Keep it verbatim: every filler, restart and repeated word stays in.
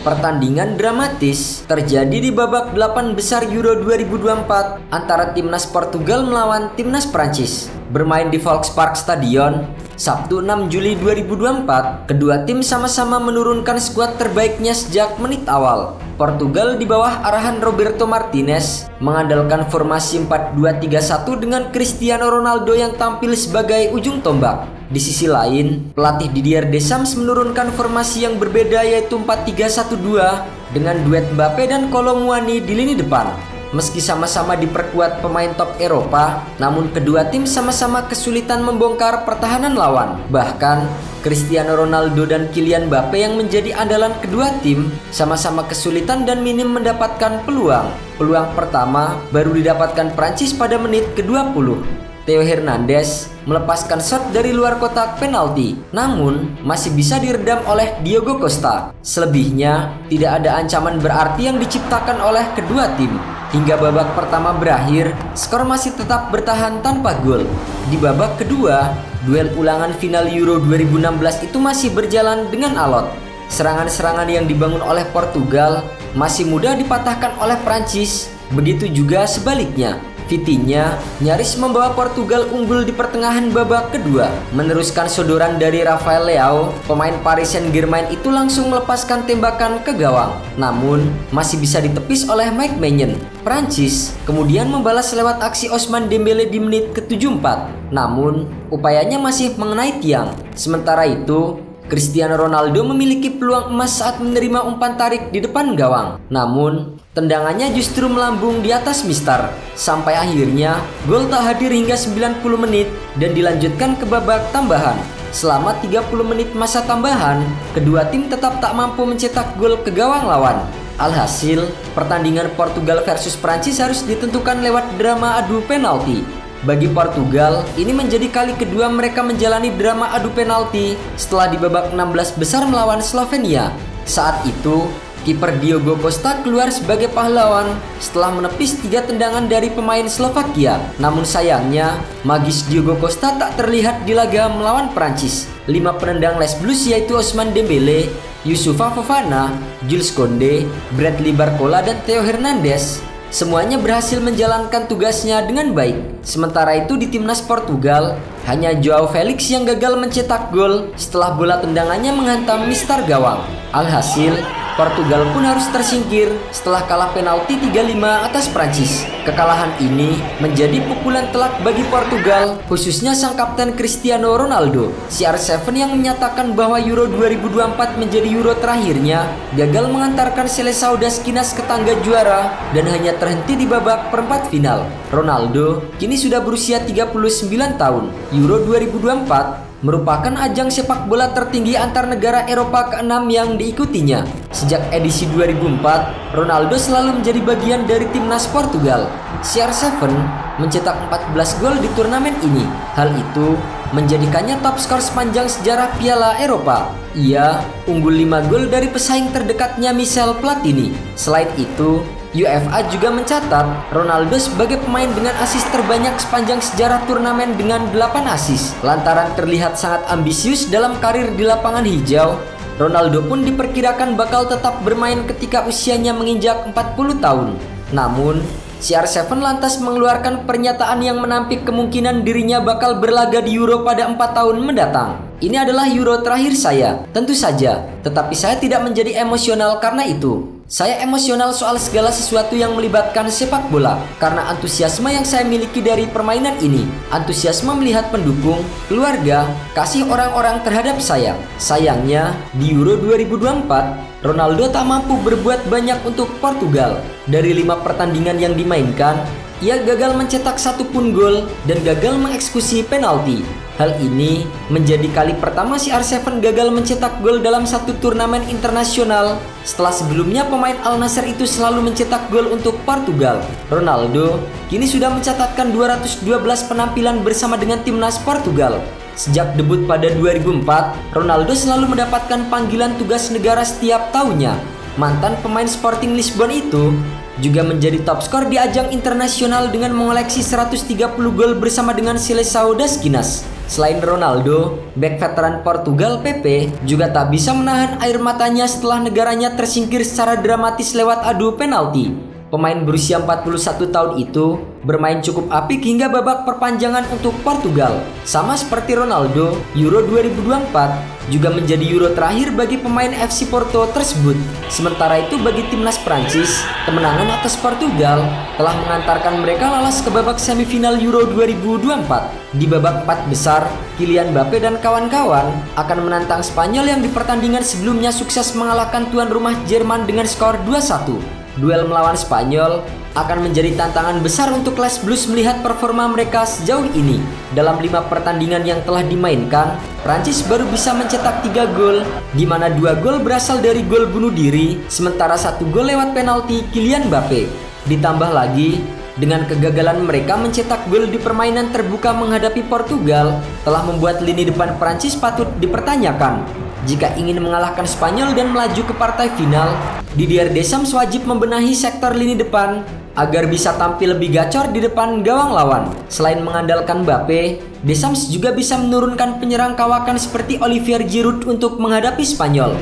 Pertandingan dramatis terjadi di babak delapan besar Euro dua ribu dua puluh empat antara timnas Portugal melawan timnas Prancis. Bermain di Volkspark Stadion, Sabtu enam Juli dua ribu dua puluh empat, kedua tim sama-sama menurunkan skuad terbaiknya sejak menit awal. Portugal di bawah arahan Roberto Martinez mengandalkan formasi empat dua tiga satu dengan Cristiano Ronaldo yang tampil sebagai ujung tombak. Di sisi lain, pelatih Didier Deschamps menurunkan formasi yang berbeda yaitu empat tiga satu dua dengan duet Mbappe dan Colomwani di lini depan. Meski sama-sama diperkuat pemain top Eropa, namun kedua tim sama-sama kesulitan membongkar pertahanan lawan. Bahkan, Cristiano Ronaldo dan Kylian Mbappe yang menjadi andalan kedua tim sama-sama kesulitan dan minim mendapatkan peluang. Peluang pertama baru didapatkan Prancis pada menit ke-dua puluh. Theo Hernandez melepaskan shot dari luar kotak penalti, namun masih bisa diredam oleh Diogo Costa. Selebihnya, tidak ada ancaman berarti yang diciptakan oleh kedua tim. Hingga babak pertama berakhir, skor masih tetap bertahan tanpa gol. Di babak kedua, duel ulangan final Euro dua ribu enam belas itu masih berjalan dengan alot. Serangan-serangan yang dibangun oleh Portugal masih mudah dipatahkan oleh Prancis, begitu juga sebaliknya. Vitinha nyaris membawa Portugal unggul di pertengahan babak kedua. Meneruskan sodoran dari Rafael Leão, pemain Paris Saint-Germain itu langsung melepaskan tembakan ke gawang. Namun, masih bisa ditepis oleh Mike Maignan. Prancis kemudian membalas lewat aksi Ousmane Dembele di menit ke-tujuh puluh empat. Namun, upayanya masih mengenai tiang. Sementara itu, Cristiano Ronaldo memiliki peluang emas saat menerima umpan tarik di depan gawang. Namun, tendangannya justru melambung di atas mistar. Sampai akhirnya, gol tak hadir hingga sembilan puluh menit dan dilanjutkan ke babak tambahan. Selama tiga puluh menit masa tambahan, kedua tim tetap tak mampu mencetak gol ke gawang lawan. Alhasil, pertandingan Portugal versus Prancis harus ditentukan lewat drama adu penalti. Bagi Portugal, ini menjadi kali kedua mereka menjalani drama adu penalti setelah di babak enam belas besar melawan Slovenia. Saat itu, kiper Diogo Costa keluar sebagai pahlawan setelah menepis tiga tendangan dari pemain Slovakia. Namun sayangnya, magis Diogo Costa tak terlihat di laga melawan Prancis. Lima penendang Les Bleus yaitu Ousmane Dembele, Youssoufa Fofana, Jules Kounde, Bradley Barcola, dan Theo Hernandez. Semuanya berhasil menjalankan tugasnya dengan baik. Sementara itu di timnas Portugal, hanya Joao Felix yang gagal mencetak gol setelah bola tendangannya menghantam mistar gawang. Alhasil, Portugal pun harus tersingkir setelah kalah penalti tiga lima atas Prancis. Kekalahan ini menjadi pukulan telak bagi Portugal, khususnya sang kapten Cristiano Ronaldo. C R tujuh yang menyatakan bahwa Euro dua ribu dua puluh empat menjadi Euro terakhirnya gagal mengantarkan Selecao das Quinas ke tangga juara dan hanya terhenti di babak perempat final. Ronaldo kini sudah berusia tiga puluh sembilan tahun. Euro dua ribu dua puluh empat merupakan ajang sepak bola tertinggi antar negara Eropa keenam yang diikutinya. Sejak edisi dua ribu empat, Ronaldo selalu menjadi bagian dari timnas Portugal. C R tujuh mencetak empat belas gol di turnamen ini. Hal itu menjadikannya top skor sepanjang sejarah Piala Eropa. Ia unggul lima gol dari pesaing terdekatnya Michel Platini. Selain itu, UEFA juga mencatat Ronaldo sebagai pemain dengan assist terbanyak sepanjang sejarah turnamen dengan delapan assist. Lantaran terlihat sangat ambisius dalam karir di lapangan hijau, Ronaldo pun diperkirakan bakal tetap bermain ketika usianya menginjak empat puluh tahun. Namun, C R tujuh lantas mengeluarkan pernyataan yang menampik kemungkinan dirinya bakal berlaga di Euro pada empat tahun mendatang. Ini adalah Euro terakhir saya, tentu saja, tetapi saya tidak menjadi emosional karena itu. Saya emosional soal segala sesuatu yang melibatkan sepak bola karena antusiasme yang saya miliki dari permainan ini. Antusiasme melihat pendukung, keluarga, kasih orang-orang terhadap saya. Sayangnya, di Euro dua ribu dua puluh empat, Ronaldo tak mampu berbuat banyak untuk Portugal. Dari lima pertandingan yang dimainkan, ia gagal mencetak satu pun gol dan gagal mengeksekusi penalti. Hal ini menjadi kali pertama C R tujuh gagal mencetak gol dalam satu turnamen internasional setelah sebelumnya pemain Al Nassr itu selalu mencetak gol untuk Portugal. Ronaldo kini sudah mencatatkan dua ratus dua belas penampilan bersama dengan timnas Portugal. Sejak debut pada dua ribu empat, Ronaldo selalu mendapatkan panggilan tugas negara setiap tahunnya. Mantan pemain Sporting Lisbon itu juga menjadi top skor di ajang internasional dengan mengoleksi seratus tiga puluh gol bersama dengan Selecao das Quinas. Selain Ronaldo, bek veteran Portugal Pepe juga tak bisa menahan air matanya setelah negaranya tersingkir secara dramatis lewat adu penalti. Pemain berusia empat puluh satu tahun itu bermain cukup apik hingga babak perpanjangan untuk Portugal. Sama seperti Ronaldo, Euro dua ribu dua puluh empat juga menjadi Euro terakhir bagi pemain F C Porto tersebut. Sementara itu bagi timnas Prancis, kemenangan atas Portugal telah mengantarkan mereka lolos ke babak semifinal Euro dua ribu dua puluh empat. Di babak empat besar, Kylian Mbappe dan kawan-kawan akan menantang Spanyol yang di pertandingan sebelumnya sukses mengalahkan tuan rumah Jerman dengan skor dua satu. Duel melawan Spanyol akan menjadi tantangan besar untuk Les Bleus melihat performa mereka sejauh ini. Dalam lima pertandingan yang telah dimainkan, Prancis baru bisa mencetak tiga gol, di mana dua gol berasal dari gol bunuh diri, sementara satu gol lewat penalti Kylian Mbappe. Ditambah lagi, dengan kegagalan mereka mencetak gol di permainan terbuka menghadapi Portugal, telah membuat lini depan Prancis patut dipertanyakan. Jika ingin mengalahkan Spanyol dan melaju ke partai final, Didier Deschamps wajib membenahi sektor lini depan agar bisa tampil lebih gacor di depan gawang lawan. Selain mengandalkan Mbappe, Deschamps juga bisa menurunkan penyerang kawakan seperti Olivier Giroud untuk menghadapi Spanyol.